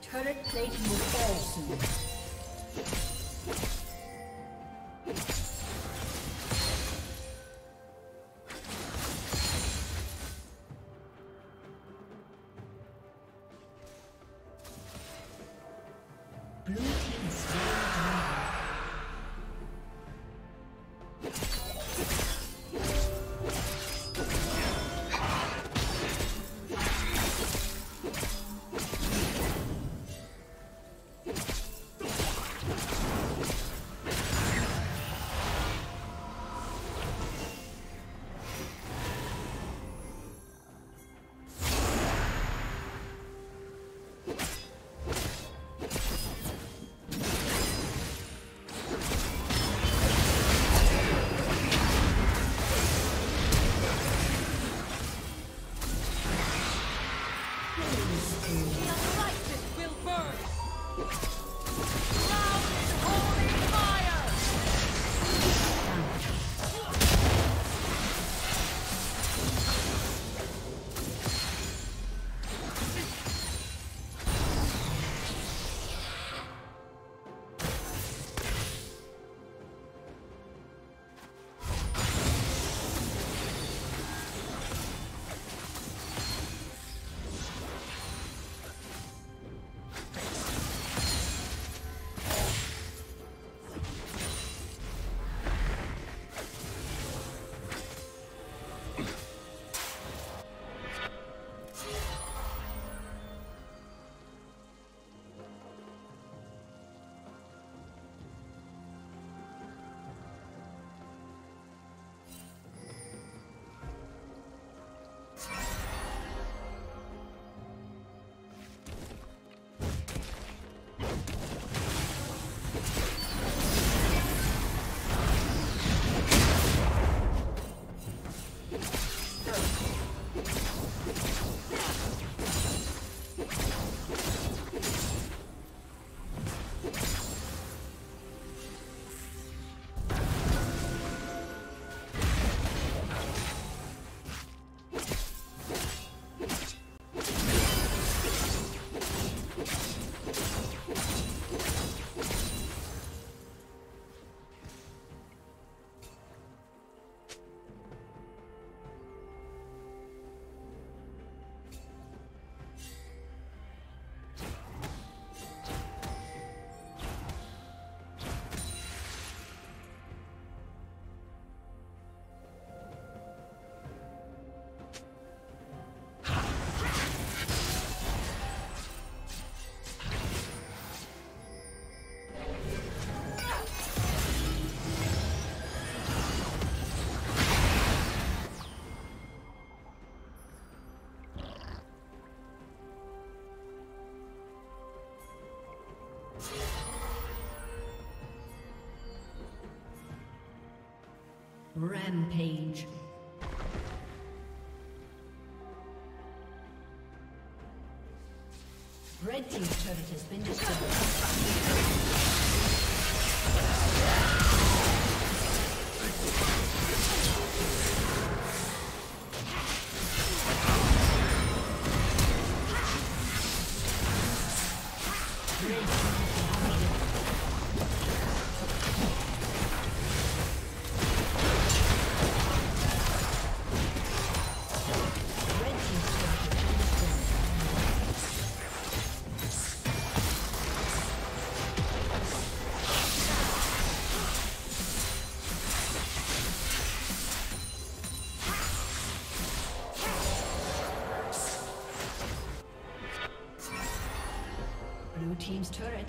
Turret plating will fall soon. Rampage. Red team's turret has been destroyed. Team's turret